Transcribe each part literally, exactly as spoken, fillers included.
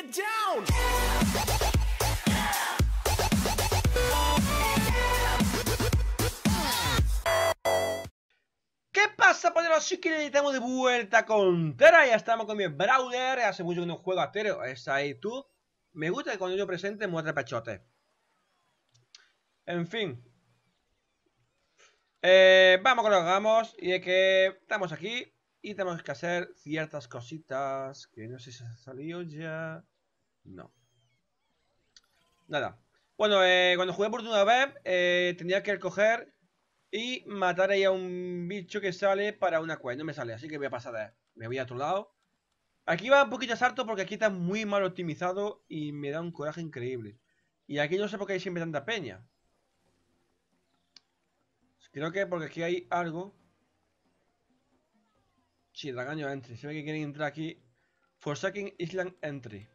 Get down. ¿Qué pasa, poderos? Sí que estamos de vuelta con Tera. Ya estamos con mi Brawler. Hace mucho que no juego a Tera. Esa ahí tú. Me gusta que cuando yo presente muestre pechote. En fin. Eh, vamos con lo que hagamos. Y es que estamos aquí. Y tenemos que hacer ciertas cositas. Que no sé si se ha salido ya. No. Nada. Bueno, eh, cuando jugué por una vez, eh, tenía que coger y matar ahí a un bicho que sale para una cueva. No me sale, así que voy a pasar de él. Me voy a otro lado. Aquí va un poquito a sarto porque aquí está muy mal optimizado y me da un coraje increíble. Y aquí no sé por qué hay siempre tanta peña. Creo que porque aquí hay algo. Sí, Dragaño Entry. Se ve que quieren entrar aquí. Forsaking Island Entry.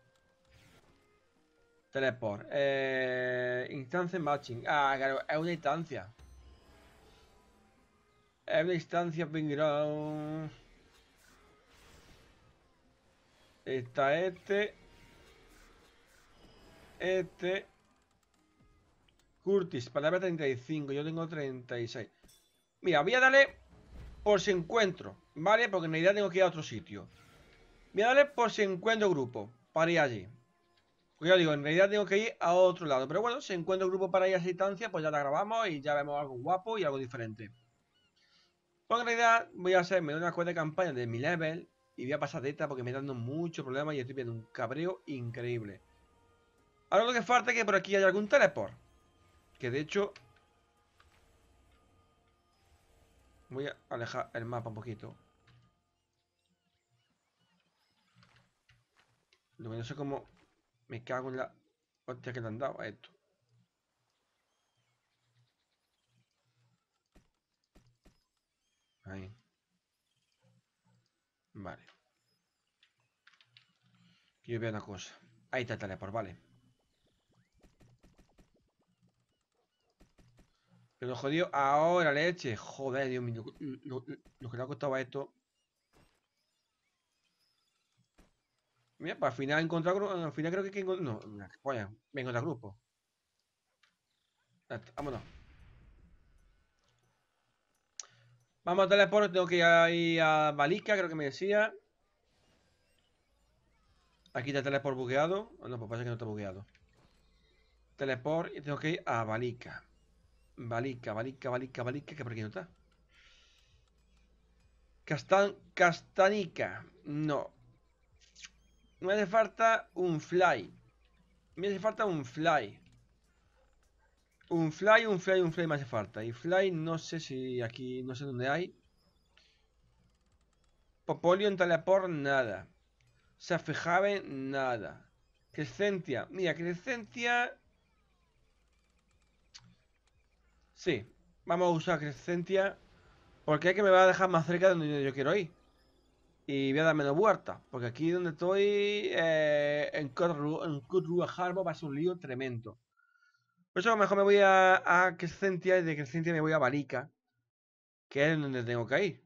Teleport. Eh, instancia matching. Ah, claro, es una instancia. Es una instancia pingirón. Está este. Este. Curtis, palabra treinta y cinco. Yo tengo treinta y seis. Mira, voy a darle por si encuentro. Vale, porque en realidad tengo que ir a otro sitio. Voy a darle por si encuentro grupo para ir allí. Porque yo digo, en realidad tengo que ir a otro lado. Pero bueno, si encuentro grupo para ir a esa distancia, pues ya la grabamos y ya vemos algo guapo y algo diferente. Pues en realidad voy a hacerme una cuenta de campaña de mi level. Y voy a pasar de esta porque me están dando mucho problema y estoy viendo un cabreo increíble. Ahora lo que falta es que por aquí haya algún teleport. Que de hecho... Voy a alejar el mapa un poquito. Lo que no sé cómo... Me cago en la... Hostia que le han dado a esto. Ahí. Vale. Yo veo una cosa. Ahí está el teleport, vale. Pero jodido, ahora leche. Joder, Dios mío. Lo, lo, lo que le ha costado a esto. Mira, para al final encontrar grupo. Al final creo que hay que encontrar. No, vaya, voy a encontrar grupo. Vámonos. Vamos a teleport, tengo que ir ahí a Balica, creo que me decía. Aquí está el teleport bugueado. Oh, no, pues pasa que no está bugueado. Teleport y tengo que ir a Balica. Balica, Balica, Balica, Balica, que por aquí no está. Castan, Castanica. No. Me hace falta un fly. Me hace falta un fly. Un fly, un fly, un fly me hace falta. Y fly no sé si aquí, no sé dónde hay. Popolion, teleport, nada. Safejave, nada. Crescentia, mira, Crescentia. Sí, vamos a usar Crescentia. Porque es que me va a dejar más cerca de donde yo quiero ir. Y voy a dar menos vueltas. Porque aquí donde estoy, eh, en Kutrua Harbour va a ser un lío tremendo. Por eso mejor me voy a, a Crescentia. Y de Crescentia me voy a Balica, que es donde tengo que ir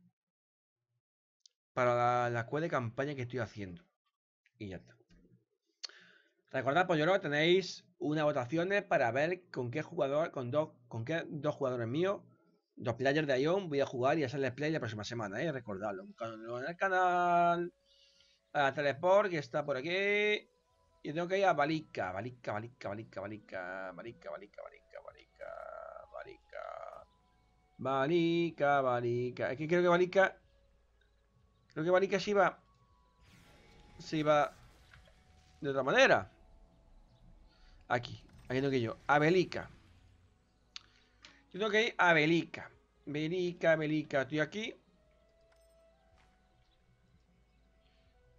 para la, la cueva de campaña que estoy haciendo. Y ya está. Recordad, pues yo creo que tenéis unas votaciones para ver con qué jugador, con dos, con qué dos jugadores míos, dos players de Aion, voy a jugar y hacerles play la próxima semana, ¿eh? Recordadlo. En el canal, a Teleport, que está por aquí. Y tengo que ir a Balica, Balica, Balica, Balica, Balica, Balica, Balica, Balica, Balica, Balica, Balica, Balica. Es que creo que Balica. Creo que Balica sí va. Sí va. De otra manera. Aquí, aquí tengo que ir yo. Abelica. Yo tengo que ir a Belica. Belica, Belica. Estoy aquí.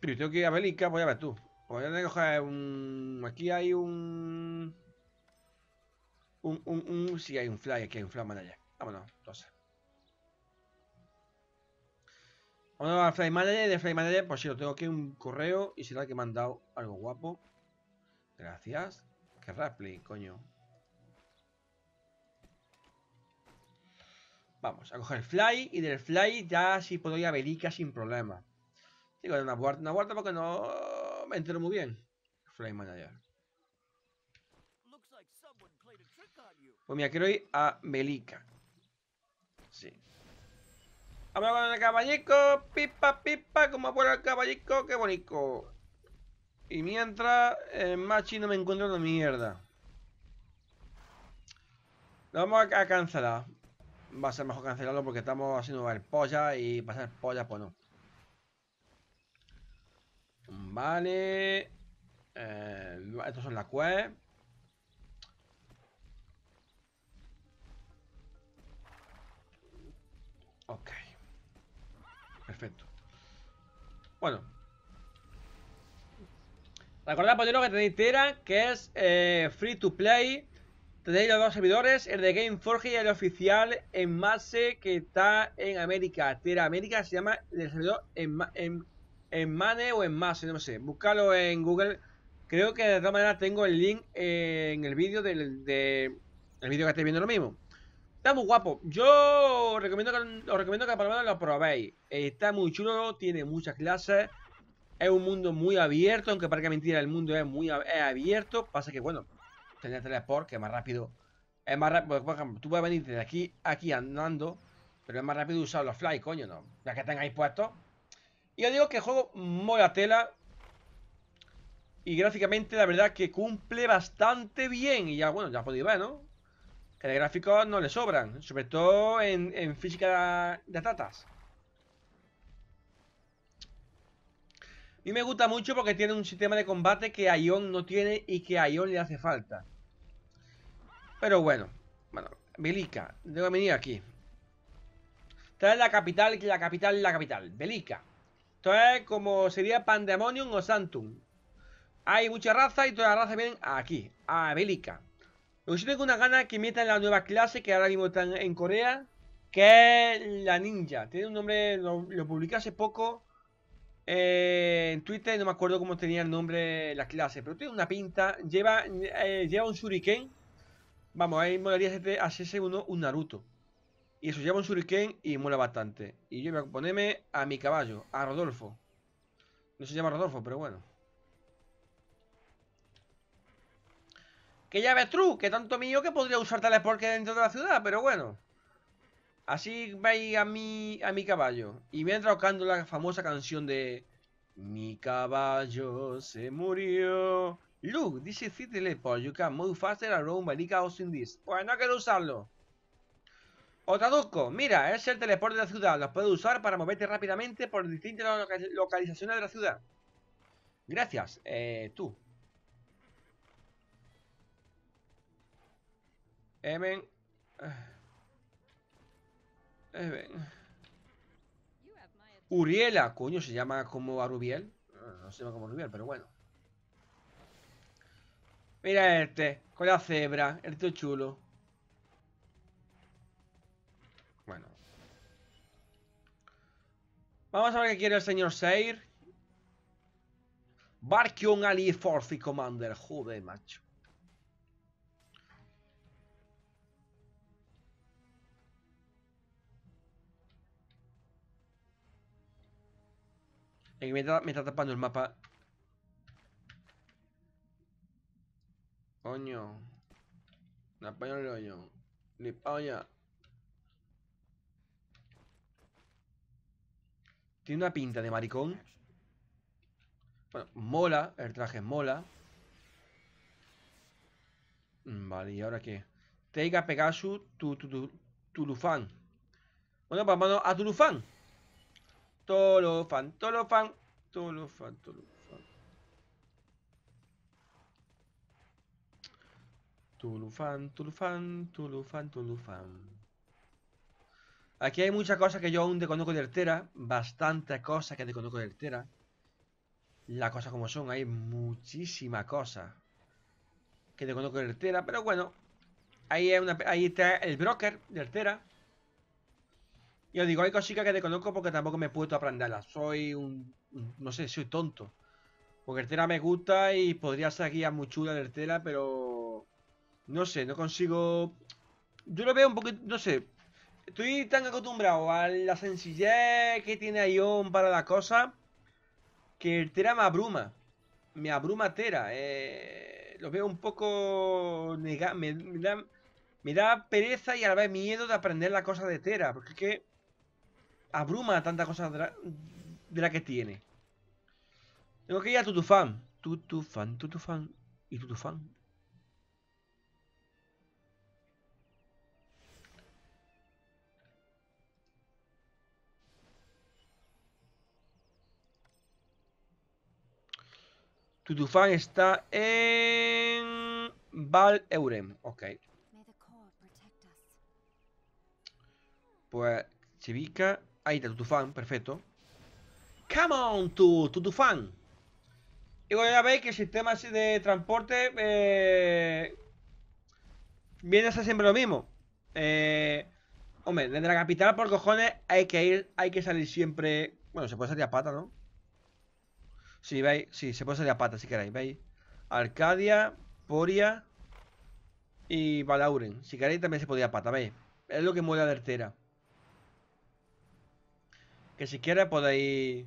Pero tengo que ir a Belica. Voy a ver tú. Voy a tener que coger un... Aquí hay un... Un, un, un... Sí, hay un fly. Aquí hay un fly manager. Vámonos, entonces. Vámonos al fly manager. De fly manager, por si lo tengo aquí un correo. Y será que me han dado algo guapo. Gracias. Que Rapley, coño. Vamos a coger el fly. Y del fly ya sí puedo ir a Belica sin problema. Digo, una vuelta, una vuelta porque no me entero muy bien. Fly Manager. Pues mira, quiero ir a Belica. Sí. Vamos con el caballico. Pipa, pipa, como abuela el caballico. Qué bonito. Y mientras, el machi no me encuentra una mierda. Lo vamos a cancelar. Va a ser mejor cancelarlo porque estamos haciendo el polla y pasar polla, pues no. Vale. Eh, estos son las quests. Ok. Perfecto. Bueno. Recordad, por lo que tenéis Tera, que es eh, free to play. Tenéis los dos servidores, el de Gameforge y el oficial en Mase, que está en América. Tera América se llama el servidor en, en, en Mane o en Mase, no sé. Búscalo en Google. Creo que de todas maneras tengo el link en el vídeo del de, el vídeo que estáis viendo lo mismo. Está muy guapo. Yo os recomiendo que, os recomiendo que por lo menos lo probéis. Está muy chulo, tiene muchas clases. Es un mundo muy abierto, aunque parezca mentira, el mundo es muy es abierto. Pasa que, bueno, tener teleport, que es más rápido. Es más rápido, por ejemplo, tú puedes venirte de aquí aquí andando, pero es más rápido usar los fly, coño, no. Ya que tengáis puestos. Y os digo que el juego mola tela. Y gráficamente, la verdad, que cumple bastante bien. Y ya, bueno, ya podéis ver, ¿no? Que de gráficos no le sobran, sobre todo en, en física de tatas. Y me gusta mucho porque tiene un sistema de combate que Aion no tiene y que a Aion le hace falta. Pero bueno, bueno, Belica, debo venir aquí. Esta es la capital, la capital, la capital, Belica. Esto es como sería Pandemonium o Santum. Hay mucha raza y todas las razas vienen aquí, a Belica. Yo tengo una gana que metan la nueva clase que ahora mismo están en Corea, que es la ninja. Tiene un nombre, lo, lo publiqué hace poco eh, en Twitter y no me acuerdo cómo tenía el nombre la clase, pero tiene una pinta. Lleva, eh, lleva un shuriken. Vamos, ahí molaría hacerse uno un Naruto. Y eso, lleva un shuriken y mola bastante. Y yo voy a ponerme a mi caballo, a Rodolfo. No se llama Rodolfo, pero bueno. Que ya ves, True, que tanto mío que podría usar teleport dentro de la ciudad, pero bueno. Así vais a mi, a mi caballo. Y me entra tocando la famosa canción de... Mi caballo se murió. Look, this is the teleport. You can move faster around Balica or Ostendis. Pues no quiero usarlo. O traduzco. Mira, es el teleport de la ciudad. Los puedes usar para moverte rápidamente por distintas localizaciones de la ciudad. Gracias, eh, tú. Even. Even. Uriela, coño, se llama como Arubiel. No se llama como Arubiel, pero bueno. Mira este, con la cebra, este chulo. Bueno. Vamos a ver qué quiere el señor Seir. Barkion Ali Forzi Commander, joder, macho. Me está, me está tapando el mapa. Coño. No apaño el hoyo. Ni paña. Tiene una pinta de maricón. Bueno, mola. El traje mola. Vale, ¿y ahora qué? Teiga Pegasus, tu, tu, tu, Tulufan. Bueno, pues vamos a Tulufan. Tulufan, Tulufan, Tulufan, Tulufan. Tulufan, Tulufan, Tulufan, Tulufan. Aquí hay muchas cosas que yo aún desconozco de Tera. Bastantes cosas que desconozco de Tera. Las cosas como son, hay muchísimas cosas que desconozco de Tera. Pero bueno, ahí, hay una, ahí está el broker de Tera. Yo digo, hay cositas que desconozco porque tampoco me he puesto a aprenderlas. Soy un, un... no sé, soy tonto. Porque el Tera me gusta y podría ser guía muy chula del Tera, pero... no sé, no consigo... Yo lo veo un poquito... no sé. Estoy tan acostumbrado a la sencillez que tiene Aion para la cosa, que el Tera me abruma. me abruma Tera. Eh, lo veo un poco... Nega me, me, da, me da pereza y a la vez miedo de aprender la cosa de Tera. Porque es que abruma tanta cosa de la, de la que tiene. Tengo que ir a Tulufan. Tulufan, Tulufan y Tulufan. Tulufan está en Val Eurem, ok. Pues Chivica, ahí está Tulufan, perfecto. Come on, to Tulufan. Y bueno, ya veis que el sistema de transporte eh, viene a ser siempre lo mismo. Eh, hombre, desde la capital por cojones hay que ir, hay que salir siempre. Bueno, se puede salir a pata, ¿no? Sí, veis, sí, se puede salir a pata si queréis, veis. Arcadia, Poria y Balauren. Si queréis también se podía a pata, veis. Es lo que mueve la Tera. Que si quieres podéis...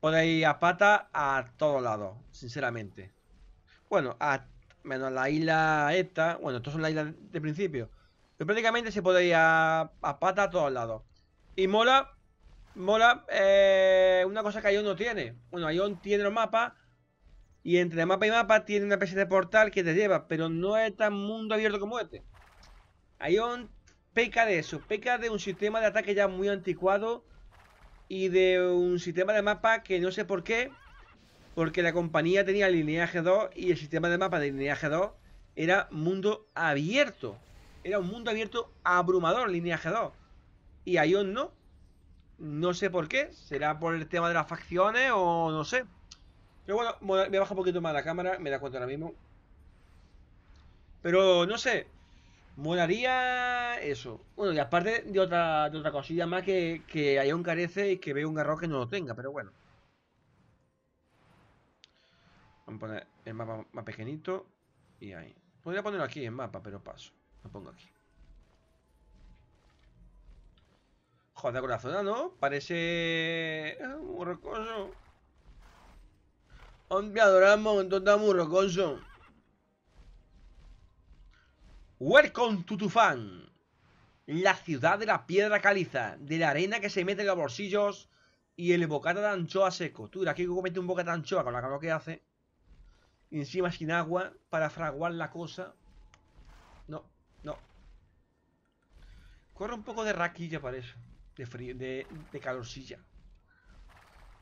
Podéis ir a pata a todos lados, sinceramente. Bueno, a... menos la isla esta. Bueno, estas son las islas de principio. Pero prácticamente se puede ir a, a pata a todos lados. Y mola... Mola, eh, una cosa que Aion no tiene. Bueno, Aion tiene los mapas. Y entre mapa y mapa tiene una especie de portal que te lleva. Pero no es tan mundo abierto como este. Aion peca de eso. Peca de un sistema de ataque ya muy anticuado. Y de un sistema de mapa que no sé por qué. Porque la compañía tenía Lineaje dos. Y el sistema de mapa de Lineaje dos era mundo abierto. Era un mundo abierto abrumador, Lineaje dos. Y Aion no. No sé por qué, será por el tema de las facciones o no sé. Pero bueno, me baja un poquito más la cámara, me da cuenta ahora mismo. Pero no sé, molaría eso. Bueno, y aparte de otra, de otra cosilla más que, que Aion carece y que veo un garro que no lo tenga, pero bueno. Vamos a poner el mapa más pequeñito y ahí. Podría ponerlo aquí en mapa, pero paso, lo pongo aquí. Joder, con la zona, ¿no? Parece... Marruecos. Hombre, adoramos, entonces está Marruecos. Welcome to Tulufan. La ciudad de la piedra caliza, de la arena que se mete en los bolsillos y el bocata de anchoa seco. Tú, aquí comete un bocata de anchoa con la calor que hace. Y encima sin agua para fraguar la cosa. No, no. Corre un poco de raquilla, parece. De frío, de, de calorcilla.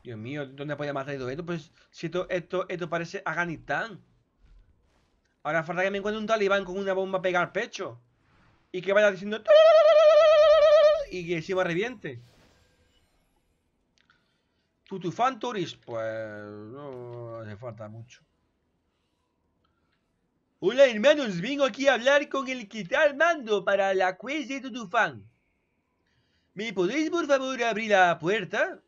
Dios mío, ¿dónde podía matar esto? Pues si esto, esto, esto parece Afganistán. Ahora falta que me encuentre un talibán con una bomba pegada al pecho. Y que vaya diciendo... Y que encima reviente. Tulufan Tourist. Pues... no hace falta mucho. Hola hermanos, vengo aquí a hablar con el que está armando para la quest de Tulufan. ¿Me podéis por favor abrir la puerta?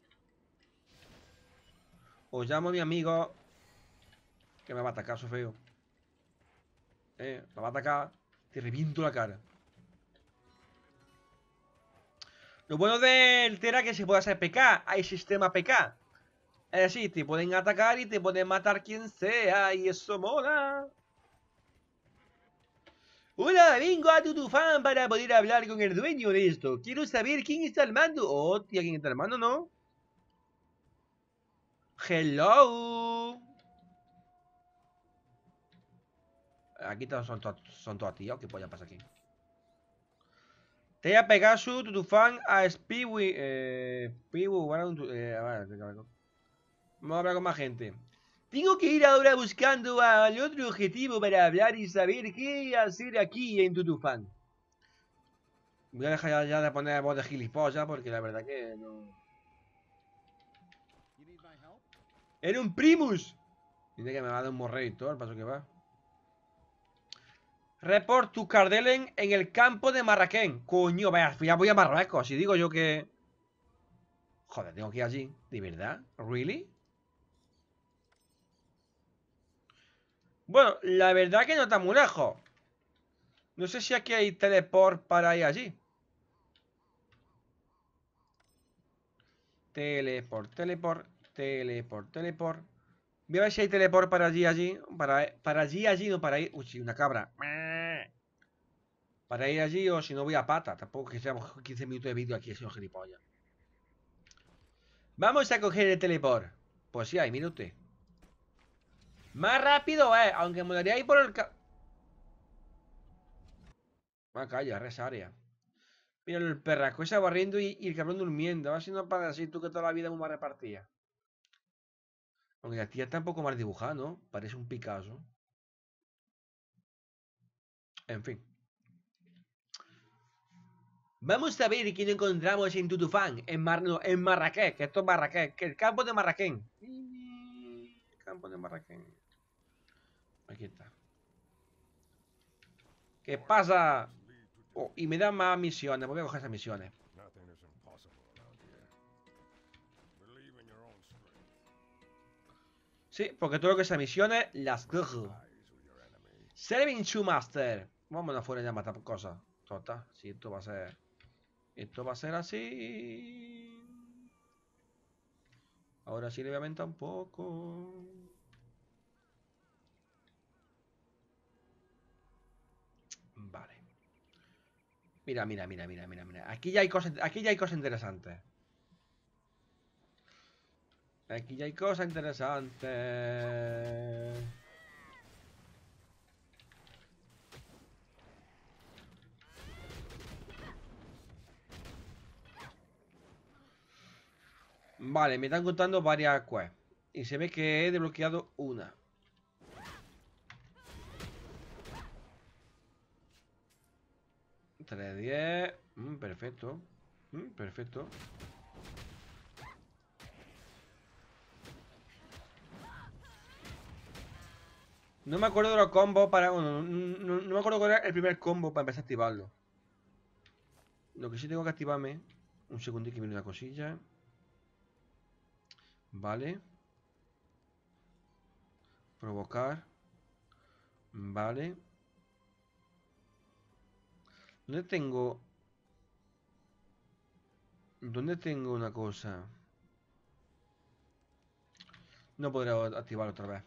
Os llamo a mi amigo. Que me va a atacar, eso feo. Eh, me va a atacar. Te reviento la cara. Lo bueno del Tera es que se puede hacer P K. Hay sistema P K. Es decir, te pueden atacar y te pueden matar quien sea. Y eso mola. Hola, vengo a Tulufan para poder hablar con el dueño de esto. Quiero saber quién está al mando. Oh, tía, ¿quién está al mando, no? Hello. Aquí todos son, to son todos tíos. ¿Qué polla pasa aquí? Tera Pegasus, Tulufan, a Espeawi. Eh. Piwi, bueno, eh, vale, vamos a hablar con más gente. Tengo que ir ahora buscando al otro objetivo para hablar y saber qué hacer aquí en Tulufan. Voy a dejar ya, ya de poner voz de gilipollas porque la verdad que no... ¡Era un primus! Dice que me va a dar un morreo y todo, el paso que va. Report to Cardelen en el campo de Marrakech. Coño, vaya, ya voy a Marruecos. Si digo yo que... Joder, tengo que ir allí. ¿De verdad? ¿Really? Bueno, la verdad que no está muy lejos. No sé si aquí hay teleport para ir allí. Teleport, teleport, teleport, teleport. Voy a ver si hay teleport para allí, allí. Para, para allí, allí, no para ir. Uy, una cabra. Para ir allí o si no voy a pata. Tampoco que seamos quince minutos de vídeo aquí, señor gilipollas. Vamos a coger el teleport. Pues sí, hay minuto. Más rápido, eh. Aunque me daría ir por el... Ca... Ah, calla, res área. Míralo el perraco, esa barriendo y, y el cabrón durmiendo. Así no pasa así, tú que toda la vida es muy mal repartida. Aunque la tía está un poco mal dibujada, ¿no? Parece un Picasso. En fin. Vamos a ver quién encontramos en Tulufan, en, Mar no, en Marrakech. Esto es Marrakech, el campo de Marrakech. El campo de Marrakech. Aquí está. ¿Qué pasa? Oh, y me dan más misiones, voy a coger esas misiones. Sí, porque todo lo que sean misiones, las cojo. Serving to Master. Vámonos afuera ya a matar cosas. Tota, si sí, esto va a ser... Esto va a ser así. Ahora sí le voy a aumentar un poco. Vale. Mira, mira, mira, mira, mira, mira. Aquí ya hay cosas, aquí ya hay cosas interesantes. Aquí ya hay cosas interesantes. Vale, me están contando varias quests. Y se ve que he desbloqueado una. tres diez. Mm, perfecto. Mm, perfecto. No me acuerdo de los combos para... Bueno, no, no, no me acuerdo cuál era el primer combo para empezar a activarlo. Lo que sí tengo que activarme... Un segundito que viene una cosilla. Vale. Provocar. Vale. ¿Dónde tengo? ¿Dónde tengo una cosa? No podré activar otra vez.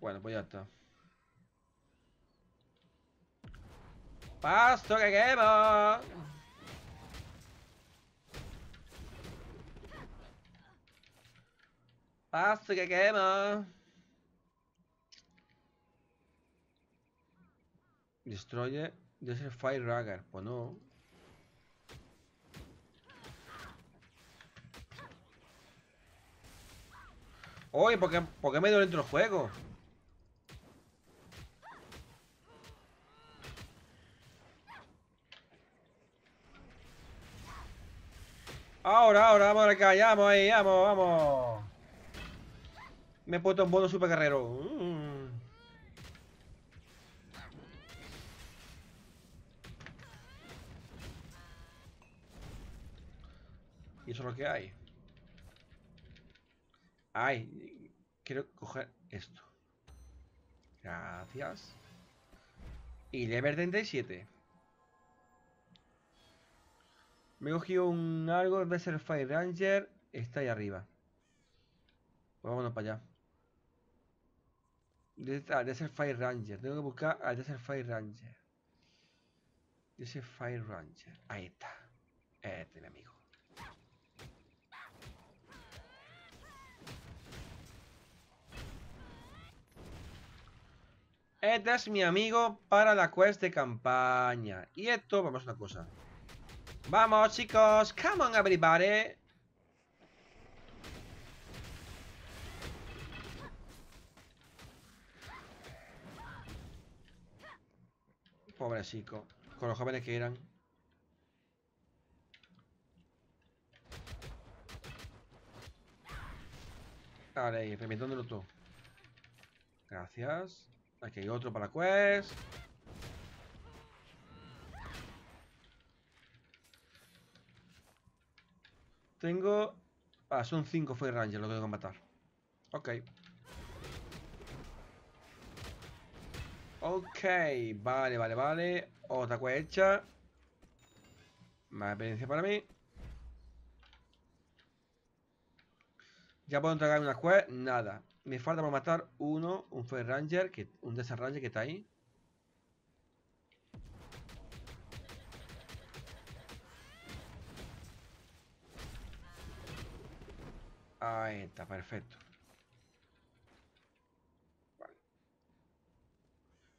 Bueno, pues ya está. ¡Pasto que quema! ¡Pasto que quema! Destruye Desert Fire Ranger. Pues no. Oye, ¿por qué, por qué me dio dentro el juego? Ahora, ahora, vamos acá, ya vamos ahí, vamos, vamos. Me he puesto un bono super guerrero. Mm. Y eso es lo que hay. Ay, quiero coger esto. Gracias. Y level treinta y siete. Me he cogido un algo de ser Fire Ranger. Está ahí arriba. Pues vámonos para allá. Ah, Desert Fire Ranger. Tengo que buscar al Desert Fire Ranger. Desert Fire Ranger. Ahí está. Este, mi amigo. Este es mi amigo para la quest de campaña. Y esto, vamos a una cosa. Vamos, chicos. Come on, everybody. Pobre chico, con los jóvenes que eran. Vale, y reventándolo todo. Gracias. Aquí hay otro para quest. Tengo... Ah, son cinco Fire Rangers lo que tengo que matar. Ok. Ok, vale, vale, vale. Otra cueva hecha. Más experiencia para mí. Ya puedo entregar una quest, nada. Me falta para matar uno, un Fire Ranger, que, un Desert Ranger que está ahí. Ahí está, perfecto. Vale.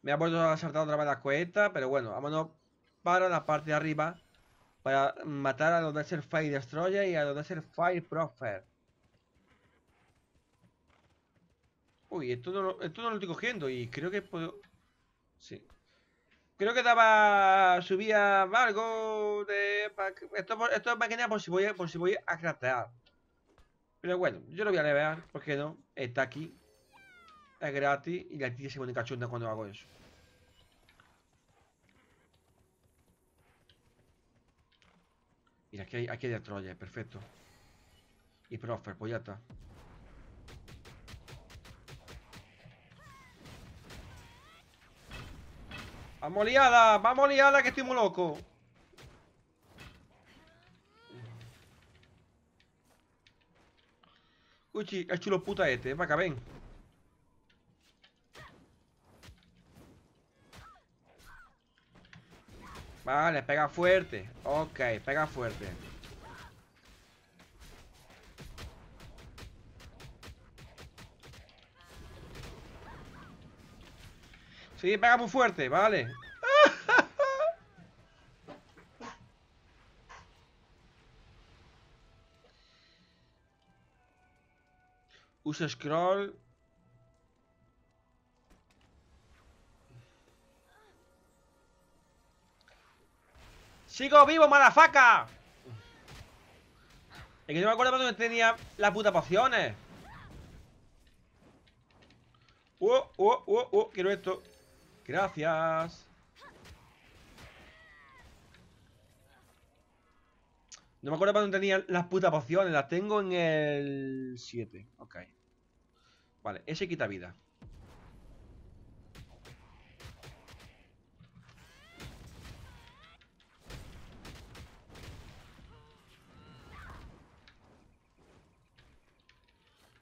Me ha vuelto a saltar otra vez la cuesta, pero bueno, vámonos para la parte de arriba. Para matar a los Desert Fire Destroyer y a los Desert Fire Prophet. Uy, esto no, lo, esto no lo estoy cogiendo y creo que puedo... Sí. Creo que daba... Subía algo de... Esto, esto es máquina por si voy a, por si voy a craftear. Pero bueno, yo lo voy a levear, ¿por qué no? Está aquí. Es gratis y la tía se pone cachonda cuando hago eso. Mira, aquí hay, aquí hay Destroyer, perfecto. Y Prophet, pues ya está. ¡Vamos liada! ¡Vamos liada que estoy muy loco! Uchi, el chulo puta este, para acá, ven. Vale, pega fuerte. Ok, pega fuerte. Sí, pega muy fuerte, vale. Usa scroll. ¡Sigo vivo, malafaca! Es que no me acuerdo dónde tenía las putas pociones. Uh, uh, uh, uh, quiero esto. Gracias. No me acuerdo para dónde tenía las putas pociones. Las tengo en el siete. Ok. Vale, ese quita vida.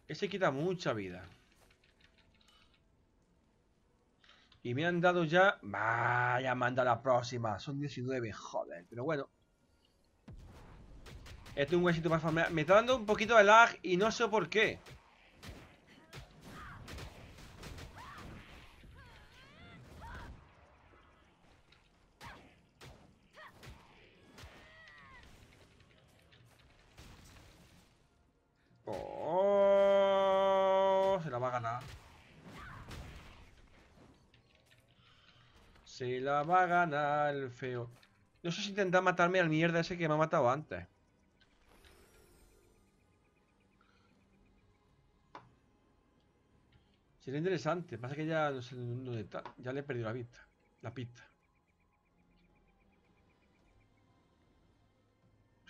Ese quita mucha vida. Y me han dado ya... Vaya, manda la próxima. Son diecinueve, joder. Pero bueno. Este es un huesito más familiar. Me está dando un poquito de lag y no sé por qué. Oh, se la va a ganar. Se la va a ganar el feo. No sé si intentar matarme al mierda ese que me ha matado antes. Sería interesante, pasa que ya no sé dónde está. Ya le he perdido la vista, la pista.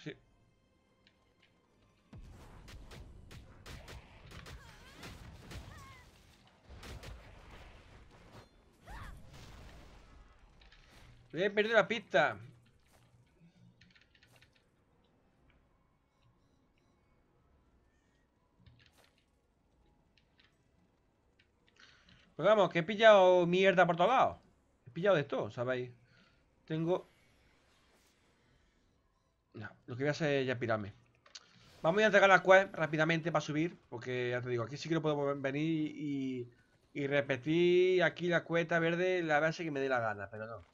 Sí. Le he perdido la pista. Pero vamos, que he pillado mierda por todos lados. He pillado de esto, ¿sabéis? Tengo... No, lo que voy a hacer es ya pirarme. Vamos a entregar la quest rápidamente para subir. Porque ya te digo, aquí sí que lo puedo venir y, y repetir aquí la cuesta verde la base que me dé la gana, pero no.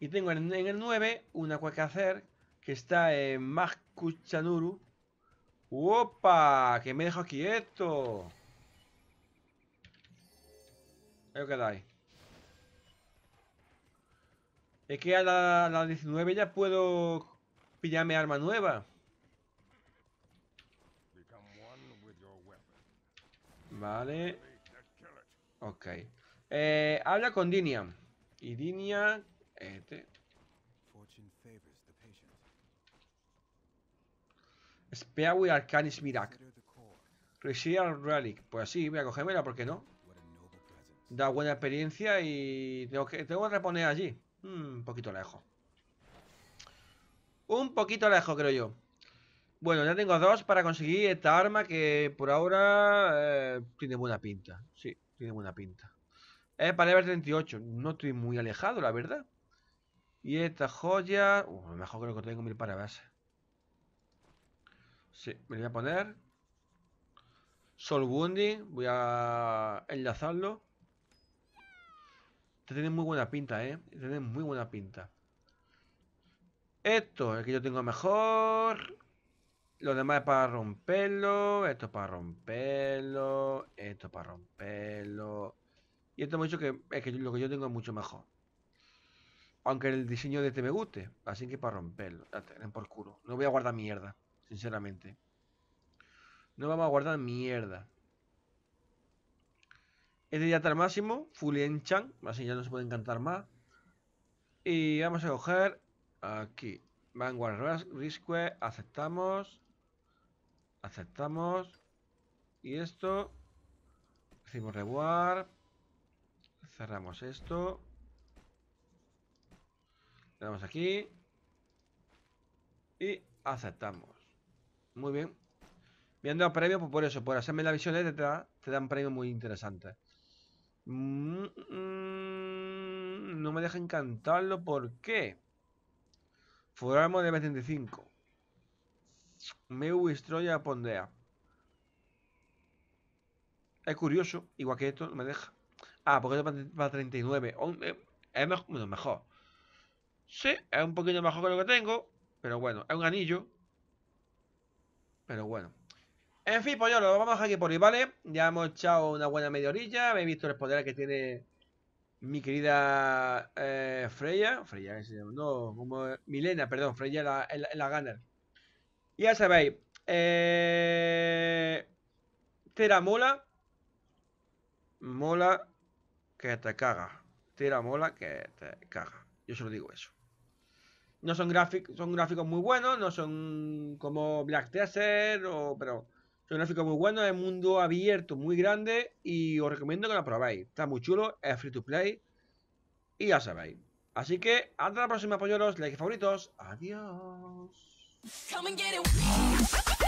Y tengo en, en el nueve una quest que hacer que está en Maskuchanuru. ¡Opa! Que me dejo quieto. Creo que da ahí. Es que a la, la diecinueve ya puedo pillarme arma nueva. Vale. Ok. Eh, habla con Dinia. Y Dinia... Este. Espeawi Arcanis Mirak. Reshield Relic. Pues sí, voy a cogérmela, ¿por qué no? Da buena experiencia y tengo que, tengo que reponer allí. Mm, un poquito lejos. Un poquito lejos, creo yo. Bueno, ya tengo dos para conseguir esta arma que por ahora eh, tiene buena pinta. Sí, tiene buena pinta. Es para level treinta y ocho. No estoy muy alejado, la verdad. Y esta joya... Uh, mejor creo que tengo mil para base. Sí, me voy a poner... Soul Wounding. Voy a enlazarlo. Este tiene muy buena pinta, eh. Este tiene muy buena pinta. Esto es el que yo tengo mejor. Lo demás es para romperlo. Esto es para romperlo. Esto es para romperlo. Y esto hemos dicho que es que lo que yo tengo es mucho mejor. Aunque el diseño de este me guste. Así que para romperlo. La tienen por culo. No voy a guardar mierda. Sinceramente. No vamos a guardar mierda. Este ya está al máximo. Full enchant. Así ya no se puede encantar más. Y vamos a coger aquí. Vanguard Request. Aceptamos. Aceptamos. Y esto. Hacemos reward. Cerramos esto. Le damos aquí. Y aceptamos. Muy bien. Me han dado premios por eso, por hacerme la visión de te, te dan premios muy interesantes. Mm, mm, no me deja encantarlo, ¿por qué? Foramos de B treinta y cinco. Me Destroya Pondea. Es curioso, igual que esto, no me deja. Ah, porque esto va a treinta y nueve. Oh, eh, es mejor, bueno, mejor. Sí, es un poquito mejor que lo que tengo. Pero bueno, es un anillo. Pero bueno. En fin, pues yo lo vamos a dejar aquí por hoy, ¿vale? Ya hemos echado una buena media orilla. Habéis visto el poder que tiene mi querida eh, Freya. Freya, ¿qué se llama? No, como Milena, perdón. Freya la, la, la Gunner. Y ya sabéis. Eh... Tera mola. Mola que te caga. Tera mola que te caga. Yo solo digo eso. No son gráficos, son gráficos muy buenos. No son como Black Desert o... pero... Es un gráfico muy bueno, es un mundo abierto muy grande y os recomiendo que lo probéis. Está muy chulo, es free to play y ya sabéis. Así que hasta la próxima, polleros, like y favoritos. Adiós.